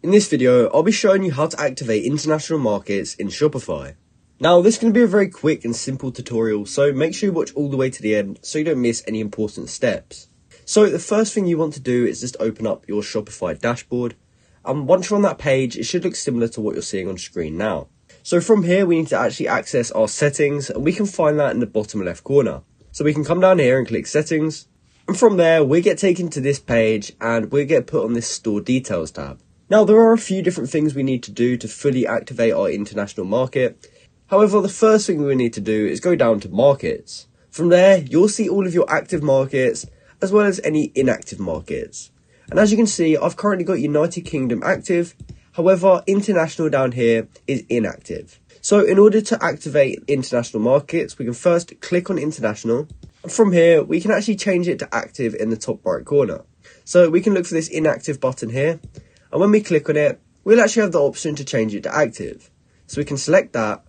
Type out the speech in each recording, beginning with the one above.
In this video, I'll be showing you how to activate international markets in Shopify. Now, this is going to be a very quick and simple tutorial, so make sure you watch all the way to the end so you don't miss any important steps. So the first thing you want to do is just open up your Shopify dashboard, and once you're on that page, it should look similar to what you're seeing on screen now. So from here, we need to actually access our settings, and we can find that in the bottom left corner. So we can come down here and click settings, and from there, we get taken to this page, and we get put on this store details tab. Now, there are a few different things we need to do to fully activate our international market. However, the first thing we need to do is go down to markets. From there, you'll see all of your active markets as well as any inactive markets. And as you can see, I've currently got United Kingdom active. However, international down here is inactive. So in order to activate international markets, we can first click on international. And from here, we can actually change it to active in the top right corner. So we can look for this inactive button here. And when we click on it, we'll actually have the option to change it to active. So we can select that.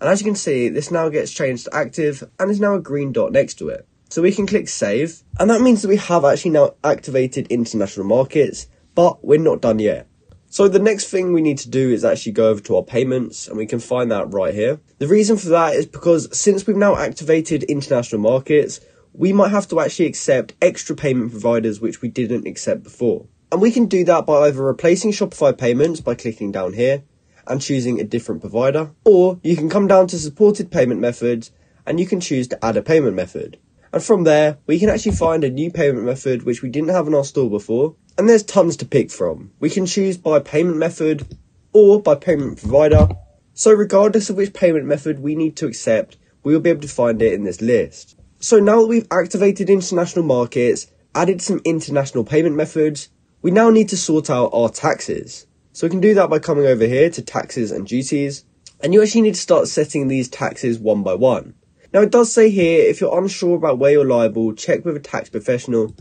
And as you can see, this now gets changed to active and is now a green dot next to it. So we can click save. And that means that we have actually now activated international markets, but we're not done yet. So the next thing we need to do is actually go over to our payments, and we can find that right here. The reason for that is because since we've now activated international markets, we might have to actually accept extra payment providers, which we didn't accept before. And we can do that by either replacing Shopify payments by clicking down here and choosing a different provider, or you can come down to supported payment methods and you can choose to add a payment method. And from there, we can actually find a new payment method which we didn't have in our store before. And there's tons to pick from. We can choose by payment method or by payment provider. So regardless of which payment method we need to accept, we will be able to find it in this list. So now that we've activated international markets, added some international payment methods, we now need to sort out our taxes. So we can do that by coming over here to taxes and duties. And you actually need to start setting these taxes one by one. Now it does say here, if you're unsure about where you're liable, check with a tax professional.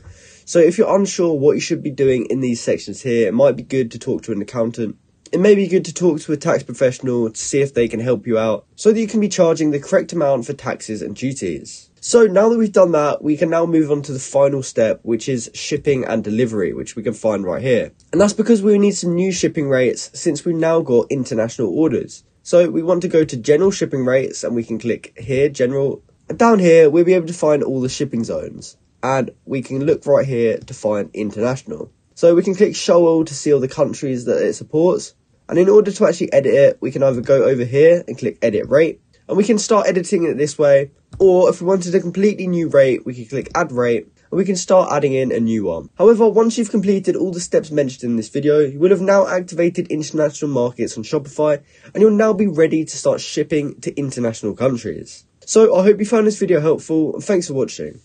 So if you're unsure what you should be doing in these sections here, it might be good to talk to an accountant. It may be good to talk to a tax professional to see if they can help you out so that you can be charging the correct amount for taxes and duties. So now that we've done that, we can now move on to the final step, which is shipping and delivery, which we can find right here. And that's because we need some new shipping rates since we've now got international orders. So we want to go to general shipping rates, and we can click here, general. And down here, we'll be able to find all the shipping zones, and we can look right here to find international. So we can click show all to see all the countries that it supports. And in order to actually edit it, we can either go over here and click edit rate, and we can start editing it this way. Or if we wanted a completely new rate, we could click add rate, and we can start adding in a new one. However, once you've completed all the steps mentioned in this video, you will have now activated international markets on Shopify, and you'll now be ready to start shipping to international countries. So I hope you found this video helpful, and thanks for watching.